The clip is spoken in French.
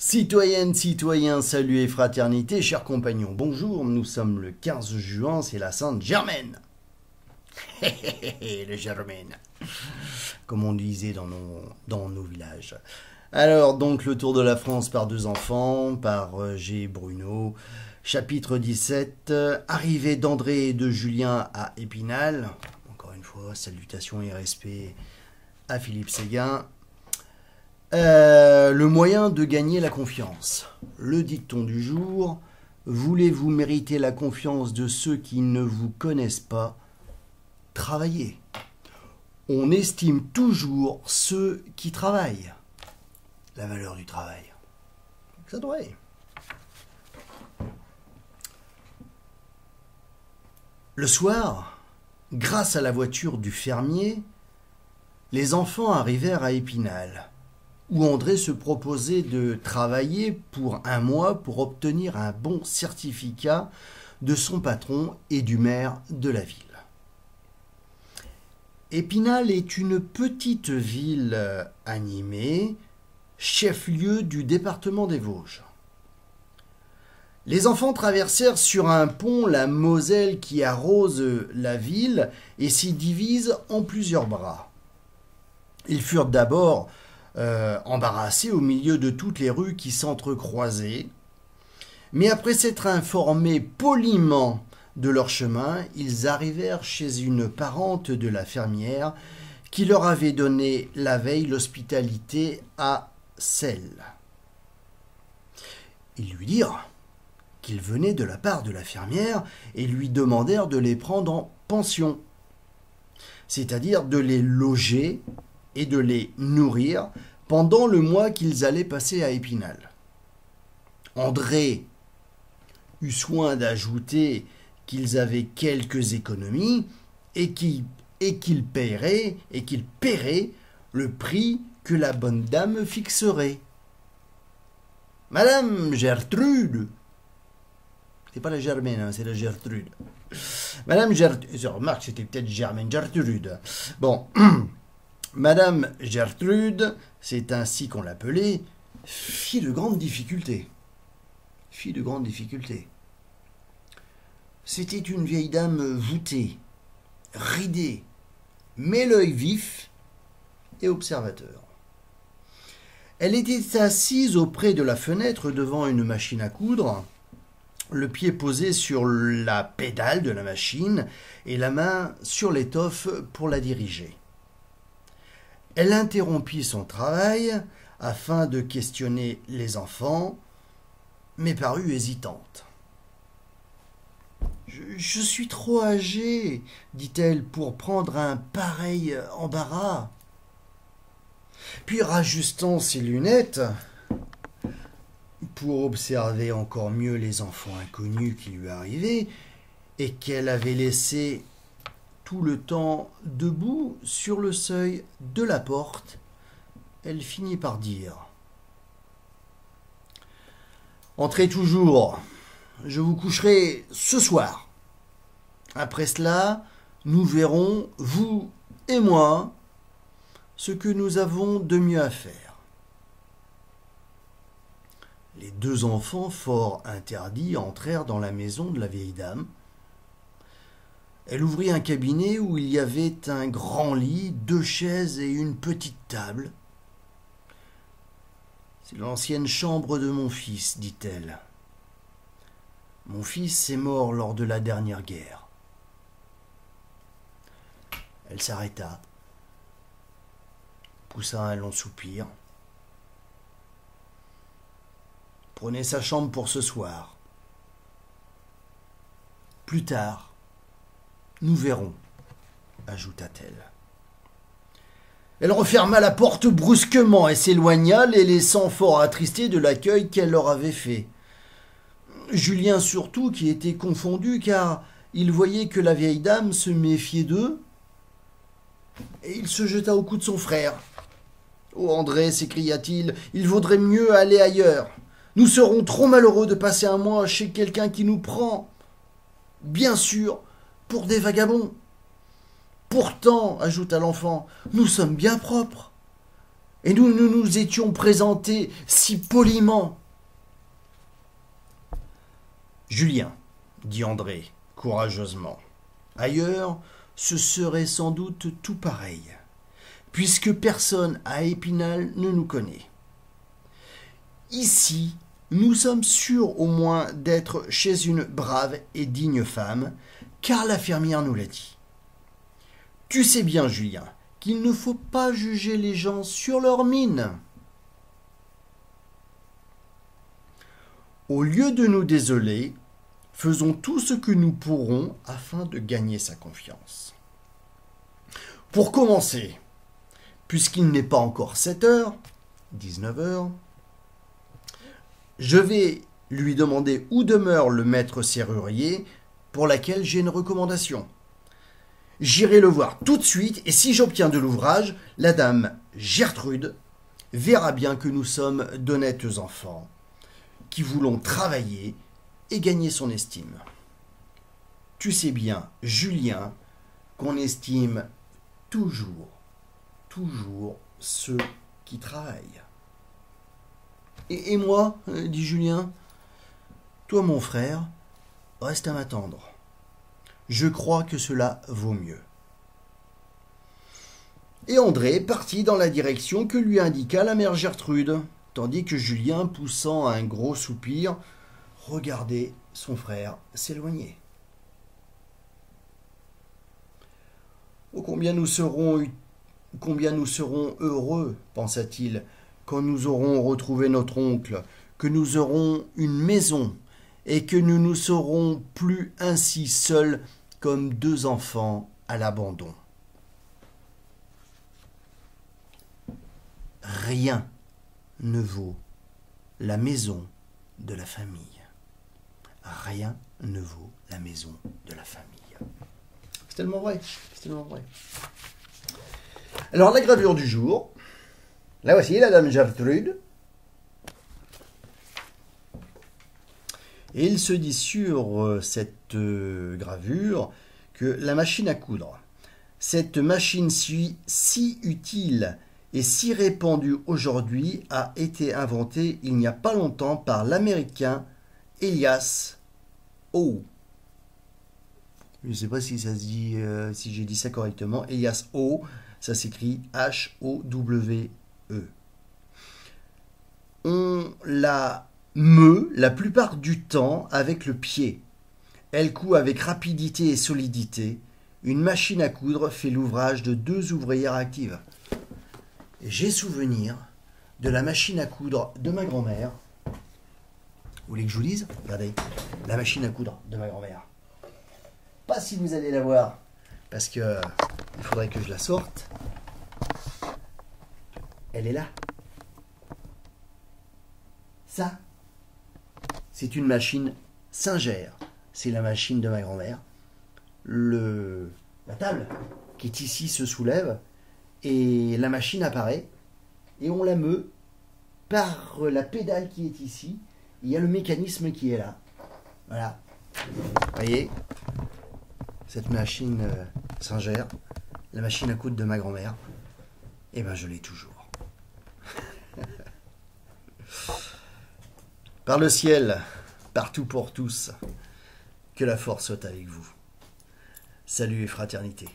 Citoyennes, citoyens, salut et fraternité, chers compagnons, bonjour, nous sommes le 15 juin, c'est la Sainte-Germaine. Le Germaine, comme on disait dans nos villages. Alors, donc, le tour de la France par deux enfants, par G. Bruno, chapitre 17, arrivée d'André et de Julien à Épinal. Encore une fois, salutations et respect à Philippe Séguin. Le moyen de gagner la confiance. Le dicton du jour. Voulez-vous mériter la confiance de ceux qui ne vous connaissent pas? Travaillez. On estime toujours ceux qui travaillent. La valeur du travail. Ça doit être. Le soir, grâce à la voiture du fermier, les enfants arrivèrent à Épinal, où André se proposait de travailler pour un mois pour obtenir un bon certificat de son patron et du maire de la ville. Épinal est une petite ville animée, chef-lieu du département des Vosges. Les enfants traversèrent sur un pont la Moselle qui arrose la ville et s'y divise en plusieurs bras. Ils furent d'abord embarrassés au milieu de toutes les rues qui s'entrecroisaient, mais après s'être informés poliment de leur chemin, ils arrivèrent chez une parente de la fermière qui leur avait donné la veille l'hospitalité à Celle. Ils lui dirent qu'ils venaient de la part de la fermière et lui demandèrent de les prendre en pension, c'est-à-dire de les loger et de les nourrir pendant le mois qu'ils allaient passer à Épinal. André eut soin d'ajouter qu'ils avaient quelques économies et qu'ils paieraient le prix que la bonne dame fixerait. « Madame Gertrude » c'est pas la Germaine, hein, c'est la Gertrude. Madame Gertrude, remarque, c'était peut-être Germaine Gertrude. Bon... Madame Gertrude, c'est ainsi qu'on l'appelait, fit de grandes difficultés. Fit de grandes difficultés. C'était une vieille dame voûtée, ridée, mais l'œil vif et observateur. Elle était assise auprès de la fenêtre devant une machine à coudre, le pied posé sur la pédale de la machine et la main sur l'étoffe pour la diriger. Elle interrompit son travail afin de questionner les enfants, mais parut hésitante. « Je suis trop âgée, dit-elle, pour prendre un pareil embarras. » Puis, rajustant ses lunettes, pour observer encore mieux les enfants inconnus qui lui arrivaient et qu'elle avait laissés tout le temps debout sur le seuil de la porte, elle finit par dire « Entrez toujours, je vous coucherai ce soir. Après cela, nous verrons, vous et moi, ce que nous avons de mieux à faire. » Les deux enfants, fort interdits, entrèrent dans la maison de la vieille dame. Elle ouvrit un cabinet où il y avait un grand lit, deux chaises et une petite table. « C'est l'ancienne chambre de mon fils, dit-elle. Mon fils est mort lors de la dernière guerre. » Elle s'arrêta, poussa un long soupir. « Prenez sa chambre pour ce soir. Plus tard, « nous verrons, » ajouta-t-elle. Elle referma la porte brusquement et s'éloigna, les laissant fort attristés de l'accueil qu'elle leur avait fait. Julien surtout, qui était confondu, car il voyait que la vieille dame se méfiait d'eux, et il se jeta au cou de son frère. « Oh André, s'écria-t-il, il vaudrait mieux aller ailleurs. Nous serons trop malheureux de passer un mois chez quelqu'un qui nous prend. Bien sûr, pour des vagabonds. Pourtant, ajouta l'enfant, nous sommes bien propres. Et nous, nous nous étions présentés si poliment. « Julien, » dit André, courageusement, « ailleurs, ce serait sans doute tout pareil, puisque personne à Épinal ne nous connaît. Ici, nous sommes sûrs au moins d'être chez une brave et digne femme, car la fermière nous l'a dit. Tu sais bien, Julien, qu'il ne faut pas juger les gens sur leur mine. » Au lieu de nous désoler, faisons tout ce que nous pourrons afin de gagner sa confiance. Pour commencer, puisqu'il n'est pas encore 7 h, 19 h, je vais lui demander où demeure le maître serrurier pour laquelle j'ai une recommandation. J'irai le voir tout de suite et si j'obtiens de l'ouvrage, la dame Gertrude verra bien que nous sommes d'honnêtes enfants qui voulons travailler et gagner son estime. Tu sais bien, Julien, qu'on estime toujours ceux qui travaillent. Et moi, dit Julien, toi mon frère, reste à m'attendre. Je crois que cela vaut mieux. Et André partit dans la direction que lui indiqua la mère Gertrude, tandis que Julien, poussant un gros soupir, regardait son frère s'éloigner. Oh, combien nous serons heureux, pensa-t-il, quand nous aurons retrouvé notre oncle, que nous aurons une maison et que nous ne serons plus ainsi seuls comme 2 enfants à l'abandon. Rien ne vaut la maison de la famille. Rien ne vaut la maison de la famille. C'est tellement vrai, c'est tellement vrai. Alors, la gravure du jour. Là, voici la dame Gertrude. Et il se dit sur cette gravure que la machine à coudre, cette machine si utile et si répandue aujourd'hui, a été inventée il n'y a pas longtemps par l'américain Elias Howe. Je ne sais pas si ça se dit, si j'ai dit ça correctement. Elias Howe, ça s'écrit H-O-W-E. On la meut la plupart du temps avec le pied. Elle coud avec rapidité et solidité. Une machine à coudre fait l'ouvrage de 2 ouvrières actives. J'ai souvenir de la machine à coudre de ma grand-mère. Vous voulez que je vous lise? Regardez, la machine à coudre de ma grand-mère. Pas si vous allez la voir, parce que il faudrait que je la sorte. Elle est là. Ça, c'est une machine singère. C'est la machine de ma grand-mère. La table qui est ici se soulève. Et la machine apparaît et on la meut par la pédale qui est ici. Il y a le mécanisme qui est là. Voilà. Vous voyez, cette machine singère, la machine à coudre de ma grand-mère, eh bien je l'ai toujours. Par le ciel, partout pour tous, que la force soit avec vous. Salut et fraternité.